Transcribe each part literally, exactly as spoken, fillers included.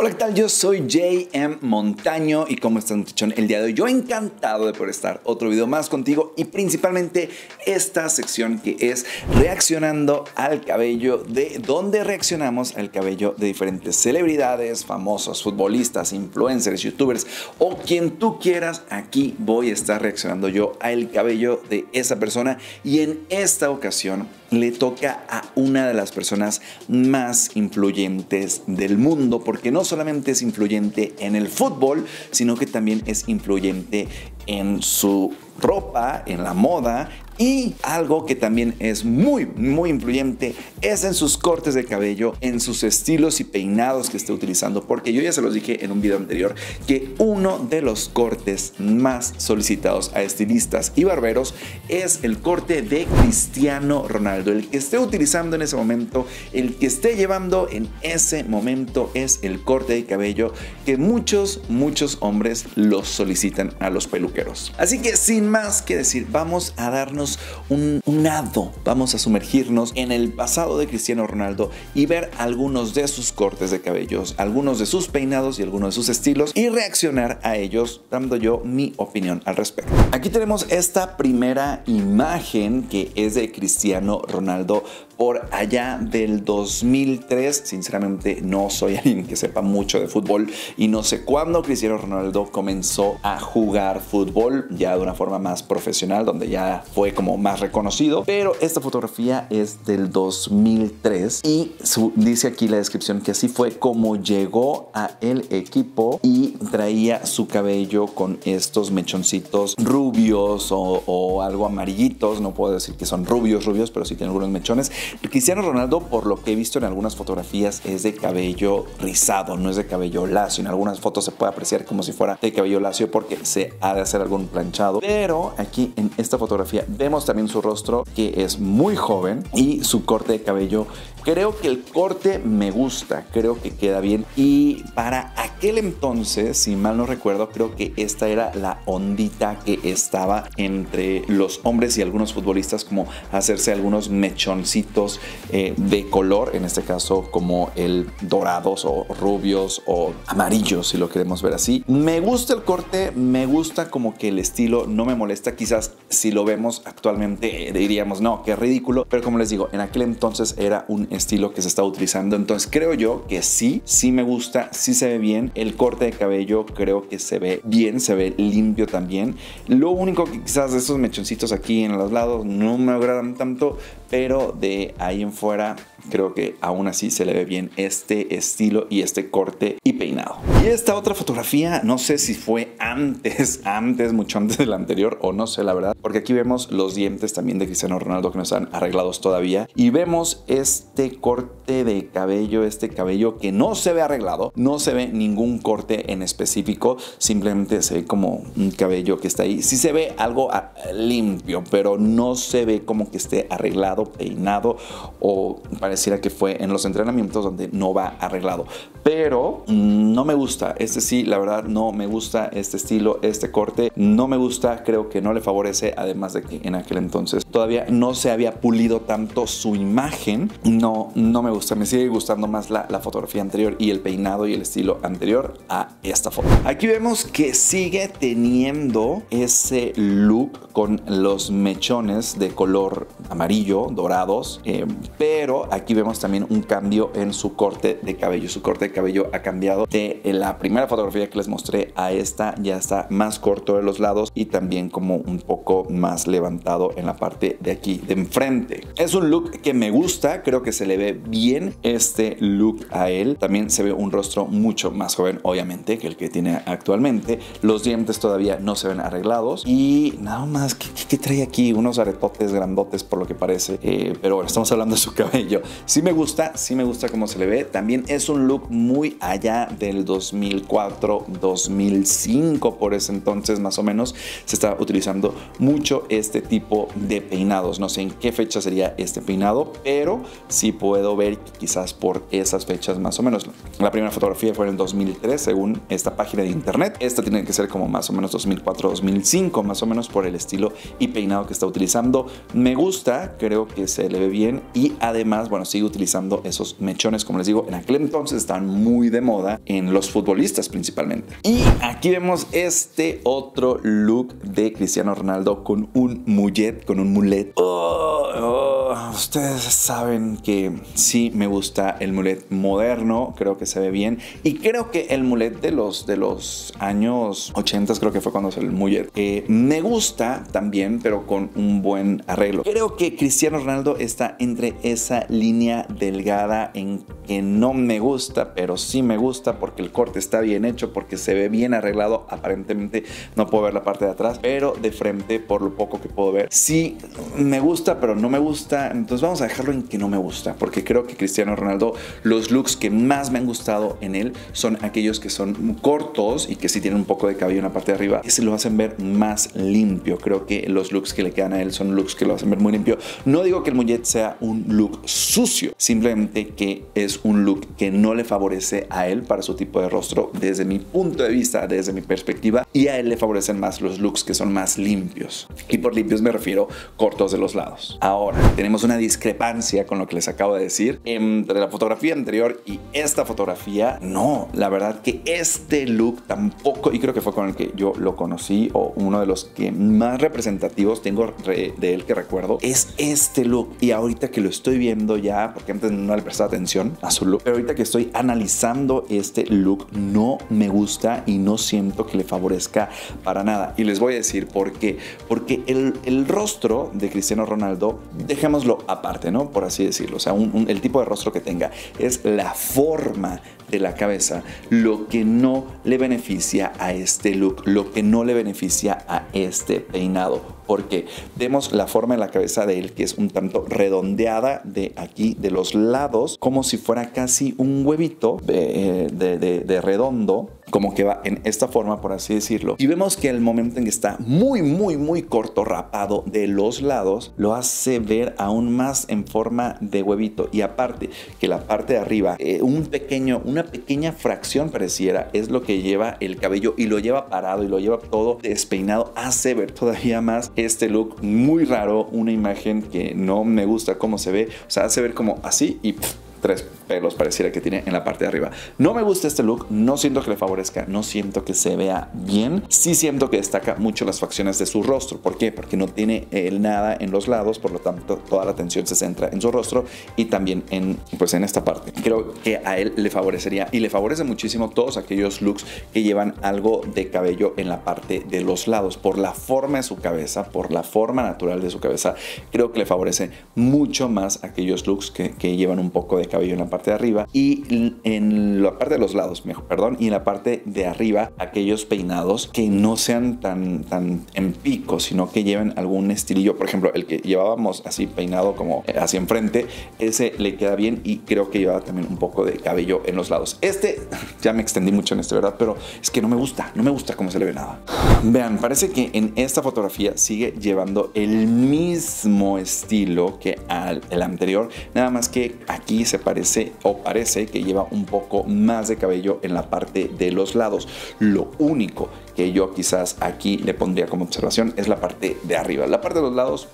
Hola, ¿qué tal? Yo soy J M. Montaño y ¿cómo estás, muchachón? El día de hoy yo encantado de poder estar otro video más contigo y principalmente esta sección que es reaccionando al cabello, de donde reaccionamos al cabello de diferentes celebridades, famosos, futbolistas, influencers, youtubers o quien tú quieras. Aquí voy a estar reaccionando yo al cabello de esa persona y en esta ocasión le toca a una de las personas más influyentes del mundo, porque no solamente es influyente en el fútbol, sino que también es influyente en su ropa, en la moda, y algo que también es muy, muy influyente es en sus cortes de cabello, en sus estilos y peinados que esté utilizando, porque yo ya se los dije en un video anterior que uno de los cortes más solicitados a estilistas y barberos es el corte de Cristiano Ronaldo. El que esté utilizando en ese momento, el que esté llevando en ese momento, es el corte de cabello que muchos, muchos hombres los solicitan a los peluqueros. Así que sin más que decir, vamos a darnos un, un nado, vamos a sumergirnos en el pasado de Cristiano Ronaldo y ver algunos de sus cortes de cabellos, algunos de sus peinados y algunos de sus estilos, y reaccionar a ellos dando yo mi opinión al respecto. Aquí tenemos esta primera imagen que es de Cristiano Ronaldo por allá del dos mil tres. Sinceramente no soy alguien que sepa mucho de fútbol y no sé cuándo Cristiano Ronaldo comenzó a jugar fútbol ya de una forma más profesional, donde ya fue como más reconocido, pero esta fotografía es del dos mil tres y su, dice aquí la descripción que así fue como llegó a el equipo y traía su cabello con estos mechoncitos rubios o, o algo amarillitos. No puedo decir que son rubios rubios, pero sí tiene algunos mechones. Cristiano Ronaldo, por lo que he visto en algunas fotografías, es de cabello rizado, no es de cabello lacio. En algunas fotos se puede apreciar como si fuera de cabello lacio porque se ha de hacer algún planchado, pero Pero aquí en esta fotografía vemos también su rostro, que es muy joven, y su corte de cabello. Creo que el corte me gusta, creo que queda bien, y para aquel entonces, si mal no recuerdo, creo que esta era la ondita que estaba entre los hombres y algunos futbolistas, como hacerse algunos mechoncitos eh, de color, en este caso como el dorados o rubios o amarillos, si lo queremos ver así. Me gusta el corte, me gusta como que el estilo no me molesta. Quizás si lo vemos actualmente diríamos no, qué ridículo, pero como les digo, en aquel entonces era un estilo que se está utilizando. Entonces creo yo que sí, sí me gusta, sí se ve bien. El corte de cabello creo que se ve bien, se ve limpio también. Lo único que quizás de esos mechoncitos aquí en los lados no me agradan tanto, pero de ahí en fuera creo que aún así se le ve bien este estilo y este corte y peinado. Y esta otra fotografía, no sé si fue antes, antes, mucho antes de la anterior o no sé la verdad, porque aquí vemos los dientes también de Cristiano Ronaldo que no están arreglados todavía, y vemos este corte de cabello, este cabello que no se ve arreglado, no se ve ningún corte en específico, simplemente se ve como un cabello que está ahí. Sí se ve algo limpio, pero no se ve como que esté arreglado, peinado, o pareciera que fue en los entrenamientos donde no va arreglado. Pero no me gusta, este sí, la verdad no me gusta este estilo, este corte no me gusta, creo que no le favorece, además de que en aquel entonces todavía no se había pulido tanto su imagen. No, no me gusta, me sigue gustando más la, la fotografía anterior y el peinado y el estilo anterior a esta foto. Aquí vemos que sigue teniendo ese look con los mechones de color amarillo, dorados, eh, pero aquí vemos también un cambio en su corte de cabello. Su corte de cabello ha cambiado de la primera fotografía que les mostré a esta, ya está más corto de los lados y también como un poco más levantado en la parte de aquí, de enfrente. Es un look que me gusta, creo que se le ve bien este look a él. También se ve un rostro mucho más joven, obviamente, que el que tiene actualmente. Los dientes todavía no se ven arreglados y nada más. ¿Qué, qué, qué trae aquí? Unos aretotes grandotes por lo que parece, eh, pero bueno, estamos hablando de su cabello. Sí me gusta, sí me gusta cómo se le ve. También es un look muy allá del dos mil cuatro, dos mil cinco, por ese entonces más o menos se está utilizando mucho este tipo de peinados. No sé en qué fecha sería este peinado, pero sí puedo ver que quizás por esas fechas más o menos. La primera fotografía fue en el dos mil tres, según esta página de internet. Esta tiene que ser como más o menos dos mil cuatro, dos mil cinco, más o menos, por el estilo y peinado que está utilizando. Me gusta, creo que se le ve bien, y además, bueno, bueno, sigue utilizando esos mechones, como les digo, en aquel entonces estaban muy de moda en los futbolistas principalmente. Y aquí vemos este otro look de Cristiano Ronaldo con un mullet, con un mulet. Oh, oh, ustedes saben que sí me gusta el mulet moderno, creo que se ve bien, y creo que el mulet de los, de los años ochenta, creo que fue cuando salió el mullet, eh, me gusta también, pero con un buen arreglo. Creo que Cristiano Ronaldo está entre esa línea delgada en que no me gusta, pero sí me gusta porque el corte está bien hecho, porque se ve bien arreglado. Aparentemente no puedo ver la parte de atrás, pero de frente, por lo poco que puedo ver, sí me gusta, pero no me gusta. Entonces vamos a dejarlo en que no me gusta, porque creo que Cristiano Ronaldo, los looks que más me han gustado en él son aquellos que son cortos y que sí tienen un poco de cabello en la parte de arriba, que se lo hacen ver más limpio. Creo que los looks que le quedan a él son looks que lo hacen ver muy limpio. No digo que el mullet sea un look sucio, simplemente que es un look que no le favorece a él para su tipo de rostro, desde mi punto de vista, desde mi perspectiva, y a él le favorecen más los looks que son más limpios. Y por limpios me refiero cortos de los lados. Ahora, tenemos una discrepancia con lo que les acabo de decir entre la fotografía anterior y esta fotografía. No, la verdad que este look tampoco, y creo que fue con el que yo lo conocí, o uno de los que más representativos tengo de él que recuerdo, es este look. Y ahorita que lo estoy viendo ya, porque antes no le prestaba atención a su look, pero ahorita que estoy analizando este look, no me gusta y no siento que le favorezca para nada. Y les voy a decir por qué. Porque el, el rostro de Cristiano Ronaldo, dejémoslo aparte, ¿no? Por así decirlo. O sea, un, un, el tipo de rostro que tenga, es la forma de la cabeza lo que no le beneficia a este look, lo que no le beneficia a este peinado. Porque vemos la forma en la cabeza de él, que es un tanto redondeada de aquí, de los lados, como si fuera casi un huevito de, de, de, de redondo, como que va en esta forma, por así decirlo. Y vemos que el momento en que está muy, muy, muy corto, rapado de los lados, lo hace ver aún más en forma de huevito. Y aparte, que la parte de arriba, eh, un pequeño, una pequeña fracción pareciera, es lo que lleva el cabello, y lo lleva parado y lo lleva todo despeinado, hace ver todavía más este look muy raro, una imagen que no me gusta cómo se ve. O sea, hace ver como así y pff, tres pelos pareciera que tiene en la parte de arriba. No me gusta este look, no siento que le favorezca, no siento que se vea bien. Sí siento que destaca mucho las facciones de su rostro. ¿Por qué? Porque no tiene él nada en los lados, por lo tanto toda la atención se centra en su rostro y también en, pues, en esta parte. Creo que a él le favorecería, y le favorece muchísimo, todos aquellos looks que llevan algo de cabello en la parte de los lados, por la forma de su cabeza, por la forma natural de su cabeza. Creo que le favorece mucho más aquellos looks que, que llevan un poco de cabello en la parte de arriba y en la parte de los lados, mejor, perdón, y en la parte de arriba, aquellos peinados que no sean tan, tan en pico, sino que lleven algún estilillo. Por ejemplo, el que llevábamos así peinado como hacia enfrente, ese le queda bien, y creo que llevaba también un poco de cabello en los lados. Este, ya me extendí mucho en este, ¿verdad? Pero es que no me gusta, no me gusta cómo se le ve nada. Vean, parece que en esta fotografía sigue llevando el mismo estilo que al el anterior, nada más que aquí se parece, o parece que lleva un poco más de cabello en la parte de los lados. Lo único que yo quizás aquí le pondría como observación es la parte de arriba. La parte de los lados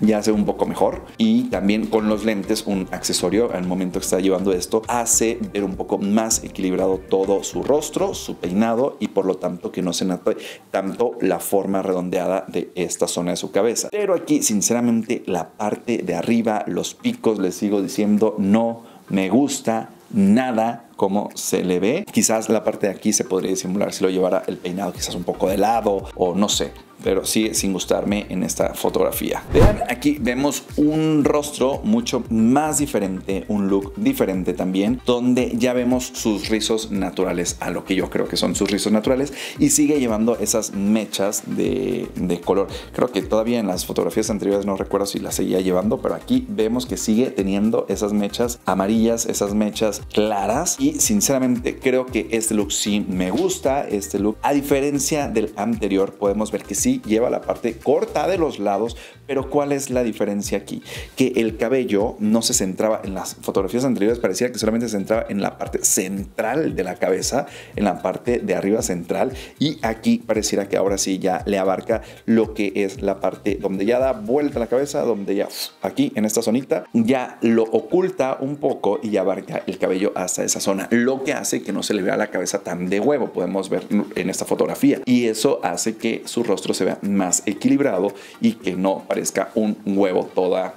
ya hace un poco mejor, y también con los lentes, un accesorio al momento que está llevando esto, hace ver un poco más equilibrado todo su rostro, su peinado, y por lo tanto que no se note tanto la forma redondeada de esta zona de su cabeza. Pero aquí sinceramente la parte de arriba, los picos, les sigo diciendo, no me gusta nada cómo se le ve. Quizás la parte de aquí se podría disimular si lo llevara el peinado quizás un poco de lado, o no sé, pero sí, sin gustarme en esta fotografía. Vean, aquí vemos un rostro mucho más diferente, un look diferente también, donde ya vemos sus rizos naturales, a lo que yo creo que son sus rizos naturales, y sigue llevando esas mechas de, de color. Creo que todavía en las fotografías anteriores, no recuerdo si las seguía llevando, pero aquí vemos que sigue teniendo esas mechas amarillas, esas mechas claras, y sinceramente creo que este look sí me gusta. Este look, a diferencia del anterior, podemos ver que sí lleva la parte corta de los lados, pero ¿cuál es la diferencia aquí? Que el cabello no se centraba en las fotografías anteriores, parecía que solamente se centraba en la parte central de la cabeza, en la parte de arriba central, y aquí pareciera que ahora sí ya le abarca lo que es la parte donde ya da vuelta la cabeza, donde ya aquí en esta zonita ya lo oculta un poco y ya abarca el cabello hasta esa zona, lo que hace que no se le vea la cabeza tan de huevo, podemos ver en esta fotografía, y eso hace que su rostro se vea más equilibrado y que no parezca un huevo toda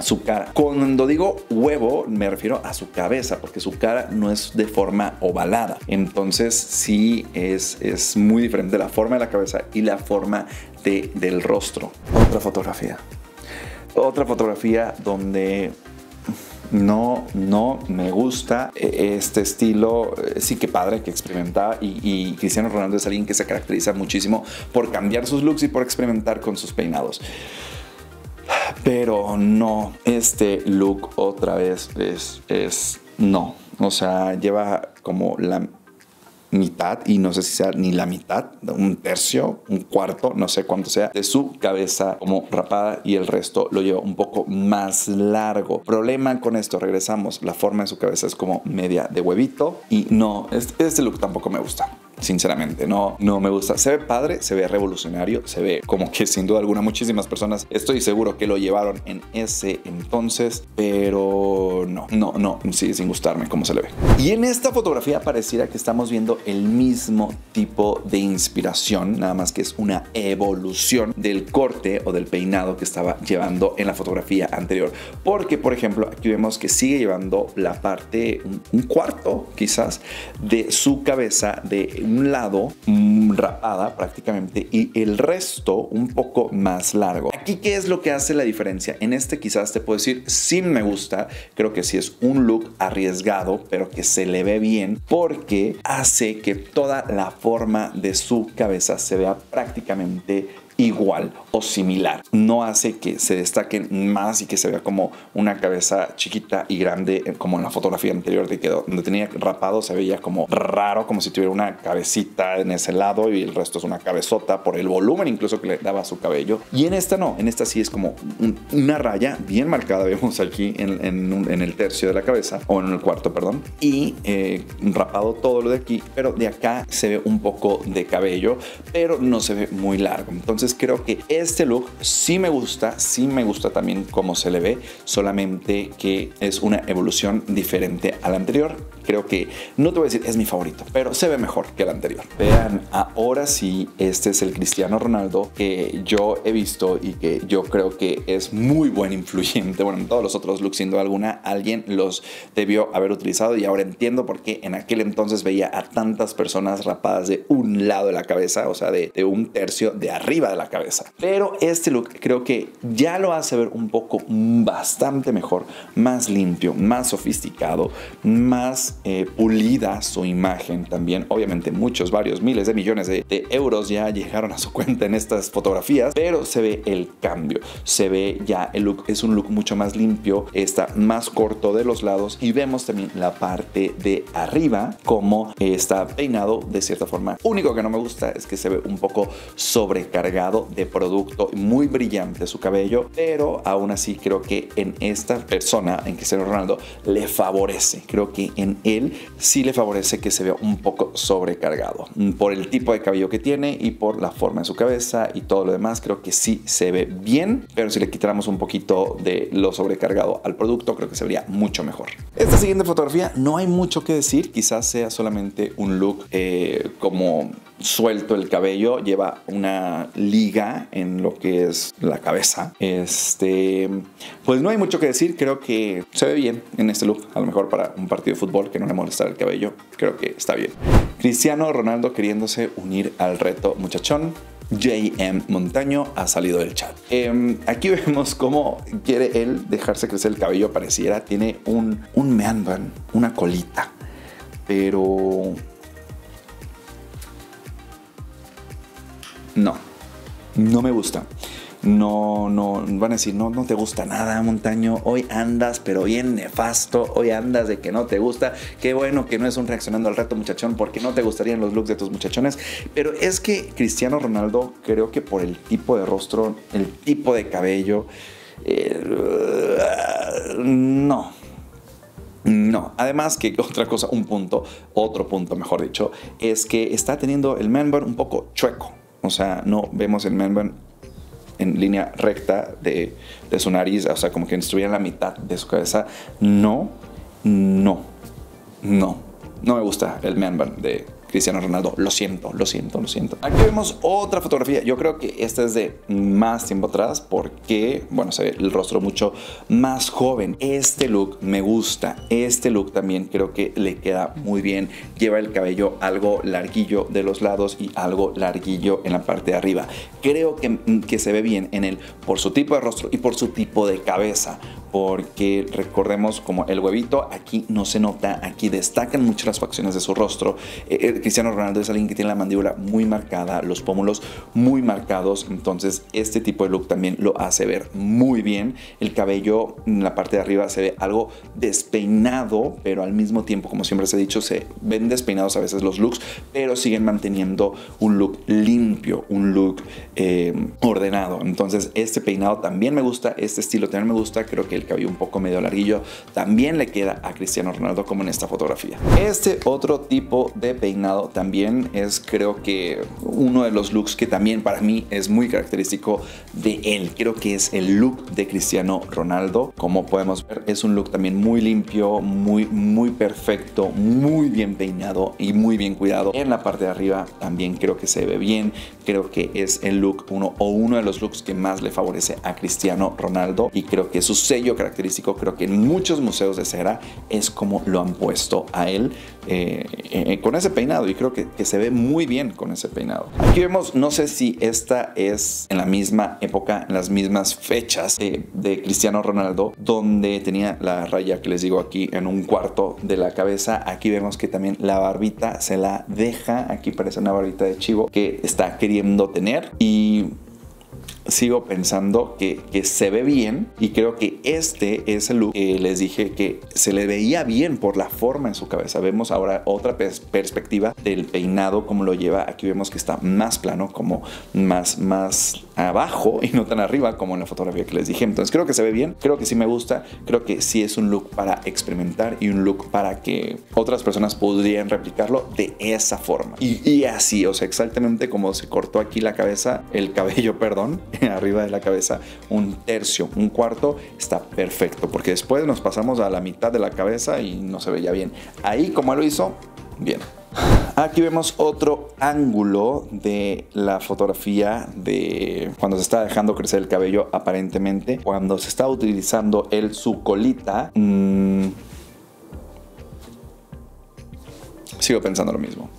su cara. Cuando digo huevo me refiero a su cabeza, porque su cara no es de forma ovalada, entonces sí es, es muy diferente la forma de la cabeza y la forma de, del rostro. Otra fotografía, otra fotografía donde no, no me gusta este estilo. Sí, que padre que experimentaba, y, y Cristiano Ronaldo es alguien que se caracteriza muchísimo por cambiar sus looks y por experimentar con sus peinados. Pero no, este look otra vez es, es no, o sea, lleva como la mitad, y no sé si sea ni la mitad, un tercio, un cuarto, no sé cuánto sea, de su cabeza como rapada, y el resto lo lleva un poco más largo. Problema con esto, regresamos, la forma de su cabeza es como media de huevito, y no, este, este look tampoco me gusta. Sinceramente, no, no me gusta. Se ve padre, se ve revolucionario, se ve como que sin duda alguna muchísimas personas, estoy seguro que lo llevaron en ese entonces, pero no, no, no, sigue sin gustarme cómo se le ve. Y en esta fotografía pareciera que estamos viendo el mismo tipo de inspiración, nada más que es una evolución del corte o del peinado que estaba llevando en la fotografía anterior. Porque, por ejemplo, aquí vemos que sigue llevando la parte, un cuarto quizás, de su cabeza de un lado rapada prácticamente, y el resto un poco más largo. Aquí, ¿qué es lo que hace la diferencia? En este quizás te puedo decir sí me gusta, creo que sí es un look arriesgado, pero que se le ve bien porque hace que toda la forma de su cabeza se vea prácticamente igual o similar. No hace que se destaquen más y que se vea como una cabeza chiquita y grande, como en la fotografía anterior, de que donde tenía rapado se veía como raro, como si tuviera una cabecita en ese lado y el resto es una cabezota, por el volumen incluso que le daba su cabello. Y en esta no, en esta sí es como una raya bien marcada, vemos aquí en, en, un, en el tercio de la cabeza, o en el cuarto, perdón, y eh, rapado todo lo de aquí, pero de acá se ve un poco de cabello, pero no se ve muy largo. Entonces creo que este look sí me gusta, sí me gusta también cómo se le ve, solamente que es una evolución diferente a la anterior. Creo que, no te voy a decir es mi favorito, pero se ve mejor que el anterior. Vean, ahora sí, este es el Cristiano Ronaldo que yo he visto y que yo creo que es muy buen influyente. Bueno, en todos los otros looks, sin duda alguna, alguien los debió haber utilizado, y ahora entiendo por qué en aquel entonces veía a tantas personas rapadas de un lado de la cabeza, o sea, de, de un tercio de arriba de la cabeza. Pero este look creo que ya lo hace ver un poco bastante mejor, más limpio, más sofisticado, más eh, pulida su imagen también. Obviamente muchos, varios miles de millones de, de euros ya llegaron a su cuenta en estas fotografías, pero se ve el cambio, se ve ya el look, es un look mucho más limpio, está más corto de los lados, y vemos también la parte de arriba como eh, está peinado de cierta forma. Único que no me gusta es que se ve un poco sobrecargado de producto, muy brillante su cabello, pero aún así creo que en esta persona, en Cristiano Ronaldo, le favorece. Creo que en él sí le favorece que se vea un poco sobrecargado por el tipo de cabello que tiene y por la forma de su cabeza y todo lo demás. Creo que sí se ve bien, pero si le quitáramos un poquito de lo sobrecargado al producto, creo que se vería mucho mejor. Esta siguiente fotografía no hay mucho que decir, quizás sea solamente un look eh, como suelto el cabello, lleva una liga en lo que es la cabeza. Este, pues no hay mucho que decir, creo que se ve bien en este look, a lo mejor para un partido de fútbol que no le molestara el cabello, creo que está bien. Cristiano Ronaldo queriéndose unir al reto muchachón. J M Montaño ha salido del chat. Eh, aquí vemos cómo quiere él dejarse crecer el cabello, pareciera, tiene un, un meandón, una colita, pero no, no me gusta. no, no, van a decir, no, no te gusta nada, Montaño, hoy andas pero bien nefasto, hoy andas de que no te gusta, qué bueno que no es un Reaccionando al Reto, muchachón, porque no te gustarían los looks de tus muchachones. Pero es que Cristiano Ronaldo, creo que por el tipo de rostro, el tipo de cabello, eh, no, no, además que otra cosa, un punto, otro punto mejor dicho, es que está teniendo el man bun un poco chueco, o sea, no vemos el man bun en línea recta de, de su nariz, o sea, como que estuviera en la mitad de su cabeza. No, no, no, no me gusta el man bun de Cristiano Ronaldo, lo siento, lo siento, lo siento. Aquí vemos otra fotografía, yo creo que esta es de más tiempo atrás porque, bueno, se ve el rostro mucho más joven. Este look me gusta, este look también creo que le queda muy bien. Lleva el cabello algo larguillo de los lados y algo larguillo en la parte de arriba. Creo que, que se ve bien en él por su tipo de rostro y por su tipo de cabeza, porque recordemos como el huevito, aquí no se nota, aquí destacan mucho las facciones de su rostro. Eh, Cristiano Ronaldo es alguien que tiene la mandíbula muy marcada, los pómulos muy marcados, entonces este tipo de look también lo hace ver muy bien. El cabello en la parte de arriba se ve algo despeinado, pero al mismo tiempo, como siempre se ha dicho, se ven despeinados a veces los looks, pero siguen manteniendo un look limpio, un look eh, ordenado. Entonces este peinado también me gusta, este estilo también me gusta, creo que el cabello un poco medio larguillo también le queda a Cristiano Ronaldo, como en esta fotografía. Este otro tipo de peinado también es, creo que, uno de los looks que también para mí es muy característico de él. Creo que es el look de Cristiano Ronaldo. Como podemos ver, es un look también muy limpio, muy, muy perfecto, muy bien peinado y muy bien cuidado. En la parte de arriba también creo que se ve bien. Creo que es el look uno o uno de los looks que más le favorece a Cristiano Ronaldo, y creo que su sello característico, creo que en muchos museos de cera es como lo han puesto a él, eh, eh, con ese peinado, y creo que, que se ve muy bien con ese peinado. Aquí vemos, no sé si esta es en la misma época, en las mismas fechas eh, de Cristiano Ronaldo, donde tenía la raya que les digo aquí en un cuarto de la cabeza. Aquí vemos que también la barbita se la deja, aquí parece una barbita de chivo que está queriendo tener, y sigo pensando que, que se ve bien, y creo que este es el look que les dije que se le veía bien por la forma en su cabeza. Vemos ahora otra pers perspectiva del peinado, como lo lleva. Aquí vemos que está más plano, como más, más abajo y no tan arriba como en la fotografía que les dije. Entonces creo que se ve bien, creo que sí me gusta, creo que sí es un look para experimentar y un look para que otras personas podrían replicarlo de esa forma. Y, y así, o sea, exactamente como se cortó aquí la cabeza, el cabello, perdón, arriba de la cabeza, un tercio, un cuarto, está perfecto, porque después nos pasamos a la mitad de la cabeza y no se veía bien. Ahí, como él lo hizo, bien. Aquí vemos otro ángulo de la fotografía de cuando se está dejando crecer el cabello, aparentemente, cuando se está utilizando él su colita. Mmm, sigo pensando lo mismo.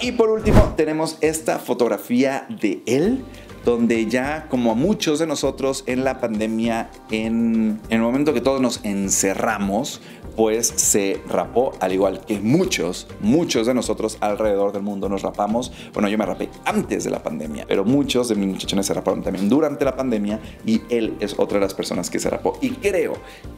Y por último tenemos esta fotografía de él, donde ya, como a muchos de nosotros en la pandemia, en, en el momento que todos nos encerramos, pues se rapó, al igual que muchos, muchos de nosotros alrededor del mundo nos rapamos. Bueno, yo me rapé antes de la pandemia, pero muchos de mis muchachones se raparon también durante la pandemia, y él es otra de las personas que se rapó. Y creo,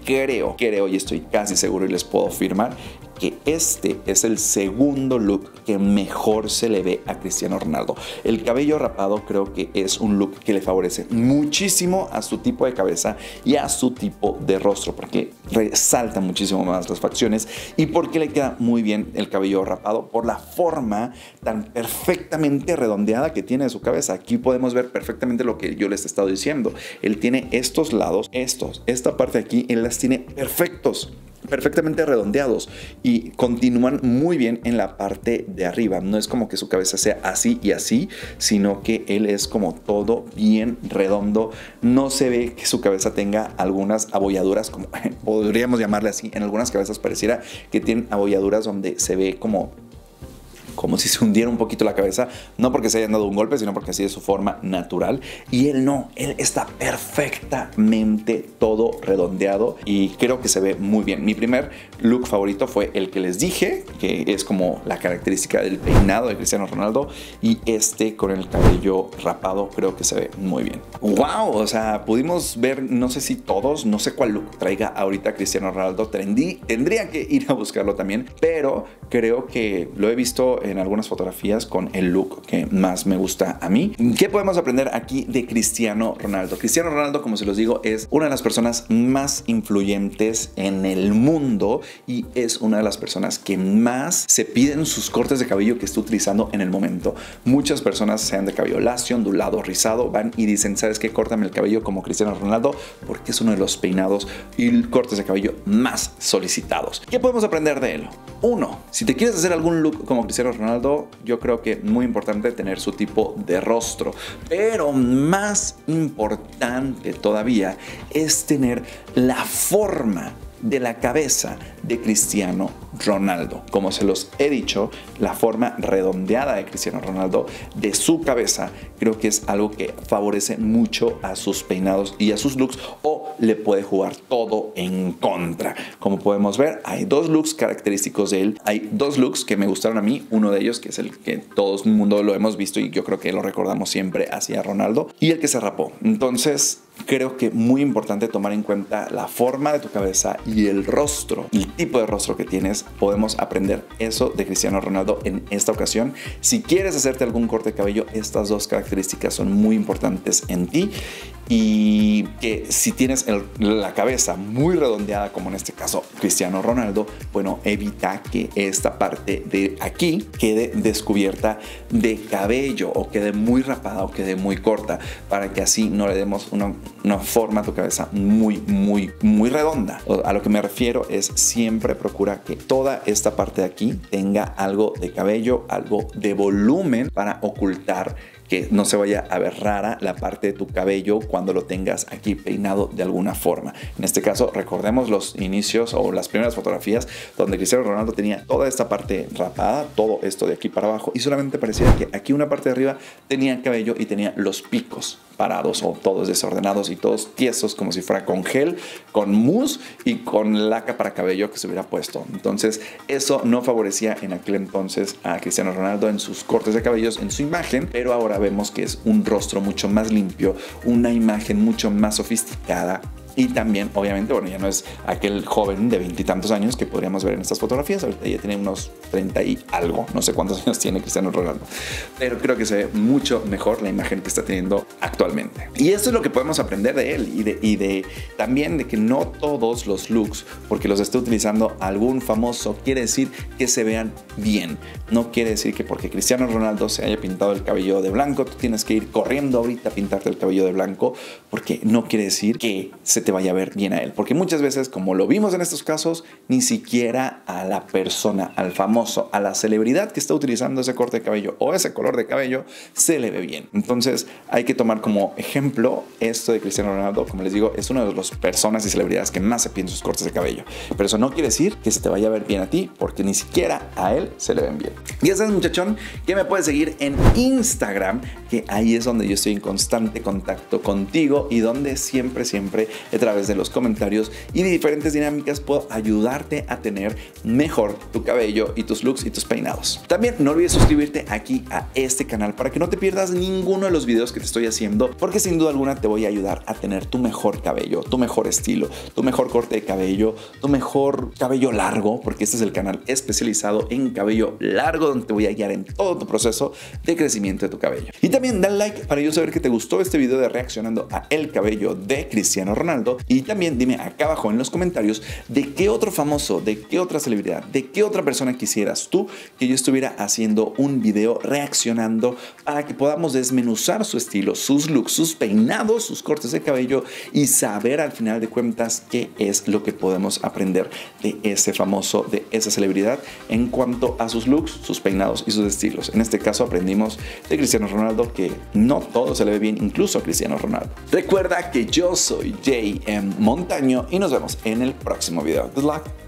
creo, creo y estoy casi seguro, y les puedo afirmar, que este es el segundo look que mejor se le ve a Cristiano Ronaldo. El cabello rapado creo que es un look que le favorece muchísimo a su tipo de cabeza y a su tipo de rostro, porque resalta muchísimo más las facciones, y porque le queda muy bien el cabello rapado por la forma tan perfectamente redondeada que tiene de su cabeza. Aquí podemos ver perfectamente lo que yo les he estado diciendo. Él tiene estos lados, estos, esta parte de aquí, él las tiene perfectos, perfectamente redondeados, y continúan muy bien en la parte de arriba. No es como que su cabeza sea así y así, sino que él es como todo bien redondo. No se ve que su cabeza tenga algunas abolladuras, como podríamos llamarle así. En algunas cabezas pareciera que tienen abolladuras donde se ve como como si se hundiera un poquito la cabeza, no porque se hayan dado un golpe, sino porque así es su forma natural. Y él no, él está perfectamente todo redondeado y creo que se ve muy bien. Mi primer look favorito fue el que les dije, que es como la característica del peinado de Cristiano Ronaldo, y este con el cabello rapado creo que se ve muy bien. ¡Wow! O sea, pudimos ver, no sé si todos, no sé cuál look traiga ahorita Cristiano Ronaldo. Tendí, tendría que ir a buscarlo también, pero creo que lo he visto en algunas fotografías con el look que más me gusta a mí. ¿Qué podemos aprender aquí de Cristiano Ronaldo? Cristiano Ronaldo, como se los digo, es una de las personas más influyentes en el mundo y es una de las personas que más se piden sus cortes de cabello que está utilizando en el momento. Muchas personas, sean de cabello lacio, ondulado, rizado, van y dicen, ¿sabes qué? Córtame el cabello como Cristiano Ronaldo, porque es uno de los peinados y cortes de cabello más solicitados. ¿Qué podemos aprender de él? Uno, si te quieres hacer algún look como Cristiano Ronaldo, yo creo que muy importante tener su tipo de rostro, pero más importante todavía es tener la forma de la cabeza de Cristiano Ronaldo. Como se los he dicho, la forma redondeada de Cristiano Ronaldo, de su cabeza, creo que es algo que favorece mucho a sus peinados y a sus looks, o le puede jugar todo en contra. Como podemos ver, hay dos looks característicos de él. Hay dos looks que me gustaron a mí. Uno de ellos, que es el que todo el mundo lo hemos visto y yo creo que lo recordamos siempre hacia Ronaldo, y el que se rapó. Entonces, creo que muy importante tomar en cuenta la forma de tu cabeza y el rostro, el tipo de rostro que tienes. Podemos aprender eso de Cristiano Ronaldo en esta ocasión. Si quieres hacerte algún corte de cabello, estas dos características son muy importantes en ti. Y que si tienes el, la cabeza muy redondeada, como en este caso Cristiano Ronaldo, bueno, evita que esta parte de aquí quede descubierta de cabello, o quede muy rapada, o quede muy corta, para que así no le demos una, una forma a tu cabeza muy, muy, muy redonda. A lo que me refiero es, siempre procura que toda esta parte de aquí tenga algo de cabello, algo de volumen, para ocultar que no se vaya a ver rara la parte de tu cabello cuando lo tengas aquí peinado de alguna forma. En este caso, recordemos los inicios o las primeras fotografías donde Cristiano Ronaldo tenía toda esta parte rapada, todo esto de aquí para abajo, y solamente parecía que aquí una parte de arriba tenía cabello y tenía los picos parados, o todos desordenados y todos tiesos, como si fuera con gel, con mousse y con laca para cabello que se hubiera puesto. Entonces, eso no favorecía en aquel entonces a Cristiano Ronaldo en sus cortes de cabellos, en su imagen, pero ahora vemos que es un rostro mucho más limpio, una imagen mucho más sofisticada. Y también, obviamente, bueno, ya no es aquel joven de veintitantos años que podríamos ver en estas fotografías. Ahorita ya tiene unos treinta y algo, no sé cuántos años tiene Cristiano Ronaldo, pero creo que se ve mucho mejor la imagen que está teniendo actualmente. Y esto es lo que podemos aprender de él, y de, y de también de que no todos los looks, porque los esté utilizando algún famoso, quiere decir que se vean bien. No quiere decir que porque Cristiano Ronaldo se haya pintado el cabello de blanco, tú tienes que ir corriendo ahorita a pintarte el cabello de blanco, porque no quiere decir que se te vaya a ver bien a él, porque muchas veces, como lo vimos en estos casos, ni siquiera a la persona, al famoso, a la celebridad que está utilizando ese corte de cabello o ese color de cabello, se le ve bien. Entonces, hay que tomar como ejemplo esto de Cristiano Ronaldo. Como les digo, es una de las personas y celebridades que más se piden sus cortes de cabello, pero eso no quiere decir que se te vaya a ver bien a ti, porque ni siquiera a él se le ven bien. Y ya sabes, muchachón, que me puedes seguir en Instagram, que ahí es donde yo estoy en constante contacto contigo y donde siempre, siempre, a través de los comentarios y de diferentes dinámicas, puedo ayudarte a tener mejor tu cabello y tus looks y tus peinados. También no olvides suscribirte aquí a este canal para que no te pierdas ninguno de los videos que te estoy haciendo, porque sin duda alguna te voy a ayudar a tener tu mejor cabello, tu mejor estilo, tu mejor corte de cabello, tu mejor cabello largo, porque este es el canal especializado en cabello largo, donde te voy a guiar en todo tu proceso de crecimiento de tu cabello. Y también dale like para yo saber que te gustó este video de reaccionando a el cabello de Cristiano Ronaldo. Y también dime acá abajo en los comentarios de qué otro famoso, de qué otra celebridad, de qué otra persona quisieras tú que yo estuviera haciendo un video reaccionando, para que podamos desmenuzar su estilo, sus looks, sus peinados, sus cortes de cabello, y saber al final de cuentas qué es lo que podemos aprender de ese famoso, de esa celebridad, en cuanto a sus looks, sus peinados y sus estilos. En este caso aprendimos de Cristiano Ronaldo que no todo se le ve bien, incluso a Cristiano Ronaldo. Recuerda que yo soy J M Montaño y nos vemos en el próximo video. Good luck.